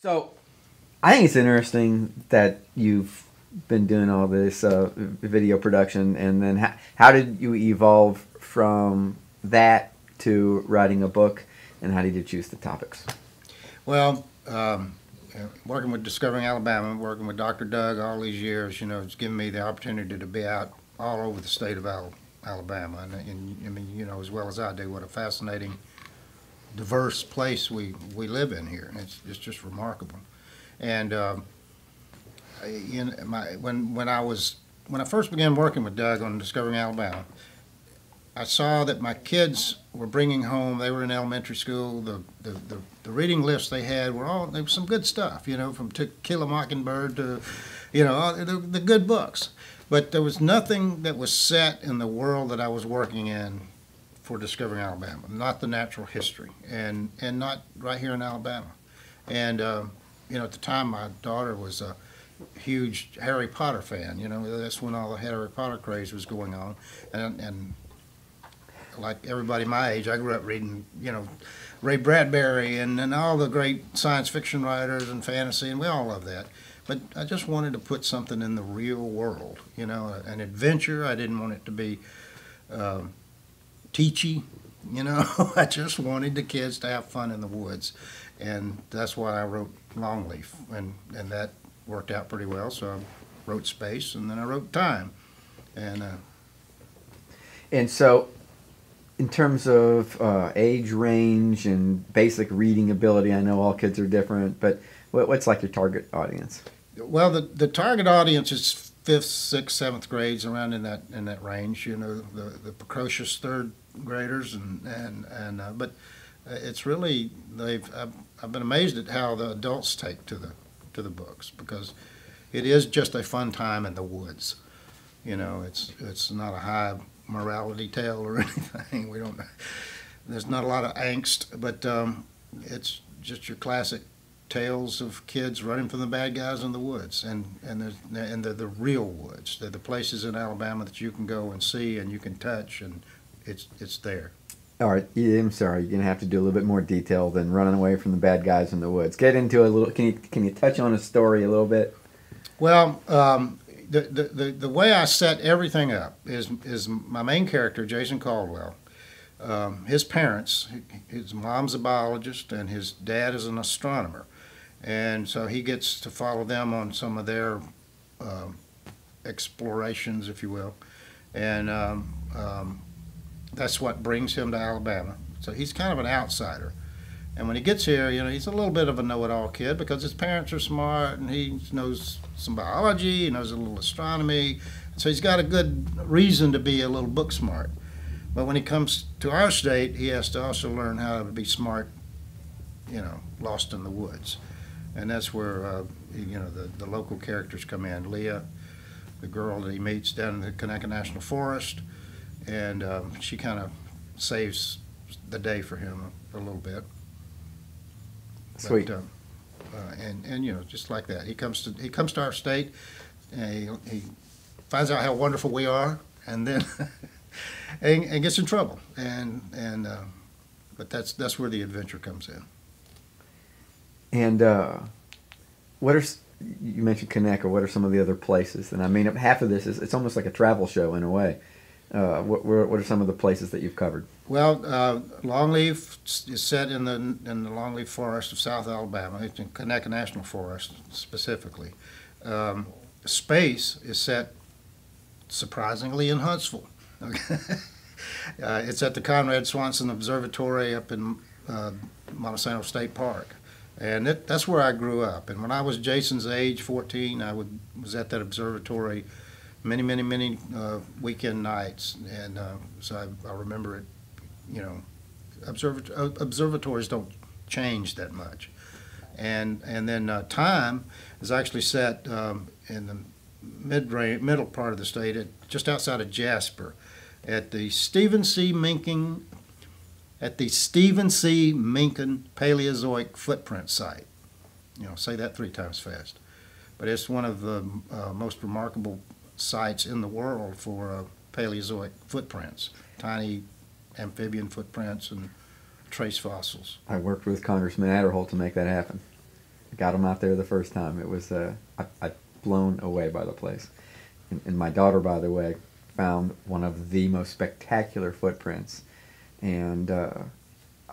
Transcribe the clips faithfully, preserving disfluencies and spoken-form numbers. So I think it's interesting that you've been doing all this uh, video production, and then how, how did you evolve from that to writing a book, and how did you choose the topics? Well, um, working with Discovering Alabama, working with Doctor Doug all these years, you know, it's given me the opportunity to be out all over the state of Alabama, and, and I mean, you know, as well as I do, what a fascinating, diverse place we we live in here. It's it's just remarkable. And um, in my when when I was when I first began working with Doug on Discovering Alabama, I saw that my kids were bringing home. They were in elementary school. The the the, the reading lists they had were all there was some good stuff. You know, from To Kill a Mockingbird to, you know, the, the good books. But there was nothing that was set in the world that I was working in for Discovering Alabama, not the natural history, and and not right here in Alabama. And uh, you know, at the time, my daughter was a huge Harry Potter fan. You know, that's when all the Harry Potter craze was going on, and and like everybody my age, I grew up reading, you know, Ray Bradbury and and all the great science fiction writers and fantasy, and we all love that. But I just wanted to put something in the real world, you know, an adventure. I didn't want it to be Uh, teachy, you know. I just wanted the kids to have fun in the woods, and that's why I wrote Longleaf, and and that worked out pretty well. So I wrote Space, and then I wrote Time, and uh, and so in terms of uh, age range and basic reading ability, I know all kids are different, but what, what's like your target audience? Well, the the target audience is fifth, sixth, seventh grades, around in that in that range, you know, the the precocious third graders, and and and uh, but it's really they've I've, I've been amazed at how the adults take to the to the books, because it is just a fun time in the woods, you know. It's it's not a high morality tale or anything. We don't there's not a lot of angst, but um, it's just your classic tales of kids running from the bad guys in the woods, and and there's and the the real woods. They're the places in Alabama that you can go and see and you can touch, and it's it's there. All right, I'm sorry, you're gonna have to do a little bit more detail than running away from the bad guys in the woods. Get into a little. Can you can you touch on a story a little bit? Well, um, the, the the the way I set everything up is is my main character, Jason Caldwell. Um, his parents, his mom's a biologist and his dad is an astronomer. And so he gets to follow them on some of their uh, explorations, if you will. And um, um, that's what brings him to Alabama. So he's kind of an outsider. And when he gets here, you know, he's a little bit of a know-it-all kid, because his parents are smart and he knows some biology, he knows a little astronomy. So he's got a good reason to be a little book smart. But when he comes to our state, he has to also learn how to be smart, you know, lost in the woods. And that's where, uh, you know, the, the local characters come in. Leah, the girl that he meets down in the Kanaka National Forest, and um, she kind of saves the day for him a, a little bit. Sweet. But, um, uh, and, and, you know, just like that. He comes to, he comes to our state, and he, he finds out how wonderful we are, and then and, and gets in trouble. And, and uh, but that's, that's where the adventure comes in. And uh, what are, you mentioned Conecuh, what are some of the other places? And I mean, half of this is, it's almost like a travel show in a way. Uh, what, what are some of the places that you've covered? Well, uh, Longleaf is set in the, in the Longleaf Forest of South Alabama. It's in Kanaka National Forest, specifically. Um, Space is set, surprisingly, in Huntsville. Okay. uh, it's at the Conrad Swanson Observatory up in uh, Monte Sano State Park. And it, that's where I grew up. And when I was Jason's age, fourteen, I would, was at that observatory many, many, many uh, weekend nights. And uh, so I, I remember it, you know, observ observatories don't change that much. And, and then uh, Time is actually set um, in the mid-range, middle part of the state, at, just outside of Jasper, at the Stephen C. Minkin at the Stephen C. Minkin Paleozoic Footprint Site. You know, say that three times fast. But it's one of the uh, most remarkable sites in the world for uh, Paleozoic footprints, tiny amphibian footprints and trace fossils. I worked with Congressman Adderholt to make that happen. got them out there the first time. It was uh, I, I blown away by the place. And, and my daughter, by the way, found one of the most spectacular footprints, and uh,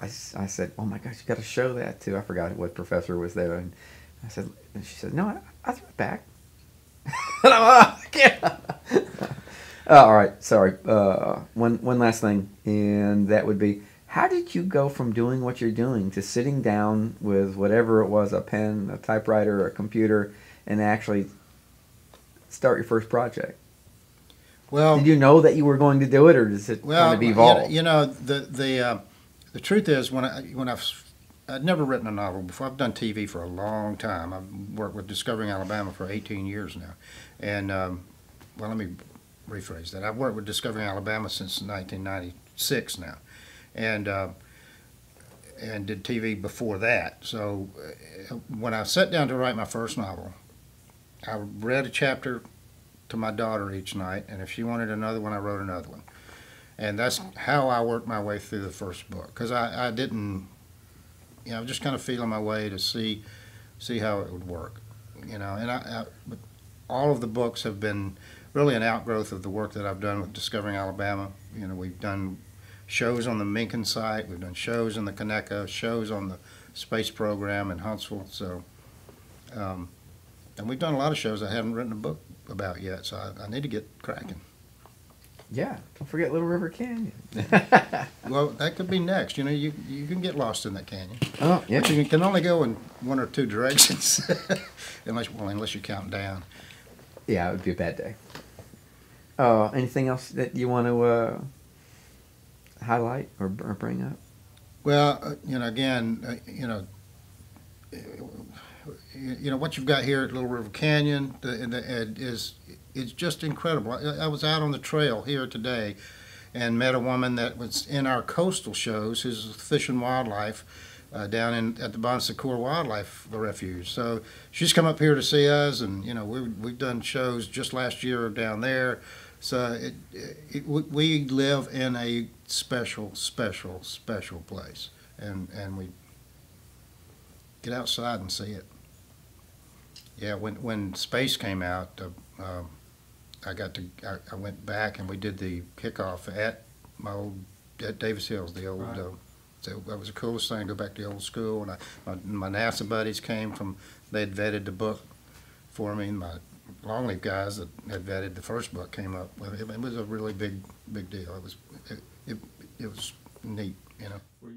I, I said, "Oh my gosh, you got to show that to." I forgot what professor was there, and I said, and she said, "No, I, I threw it back." And I'm like, yeah. Uh, all right, sorry. Uh, one one last thing, and that would be, how did you go from doing what you're doing to sitting down with whatever it was, a pen, a typewriter, a computer, and actually start your first project? Well, did you know that you were going to do it, or does it well, kind of evolve? You know, the the uh, the truth is, when I when I've I'd never written a novel before. I've done T V for a long time. I've worked with Discovering Alabama for eighteen years now, and um, well, let me rephrase that. I've worked with Discovering Alabama since nineteen ninety-six now, and uh, and did T V before that. So uh, when I sat down to write my first novel, I read a chapter to my daughter each night, and if she wanted another one, I wrote another one, and that's how I worked my way through the first book, because I, I didn't. You know, I was just kind of feeling my way to see, see how it would work, you know. And I, I, all of the books have been really an outgrowth of the work that I've done with Discovering Alabama. You know, we've done shows on the Mencken site, we've done shows in the Conecuh, shows on the space program in Huntsville. So, um, and we've done a lot of shows I haven't written a book about yet. So I, I need to get cracking. Yeah, don't forget Little River Canyon. Well, that could be next. You know, you you can get lost in that canyon. Oh, yeah. But you can only go in one or two directions, unless well, unless you count down. Yeah, it would be a bad day. Uh, anything else that you want to uh, highlight or, or bring up? Well, uh, you know, again, uh, you know, you know what you've got here at Little River Canyon the, the, the, is. It's just incredible. I was out on the trail here today and met a woman that was in our coastal shows, who's Fish and Wildlife, uh, down in at the Bon Secours Wildlife Refuge. So she's come up here to see us, and you know we we've done shows just last year down there. So it, it, we live in a special, special, special place, and and we get outside and see it. Yeah, when when space came out. Uh, um, I got to. I, I went back and we did the kickoff at my old at Davis Hills. The old. Right. Uh, that was the coolest thing. Go back to the old school, and I, my, my NASA buddies came from. They'd vetted the book for me. And my Longleaf guys that had vetted the first book came up with it. It was a really big, big deal. It was. It, it, it was neat, you know.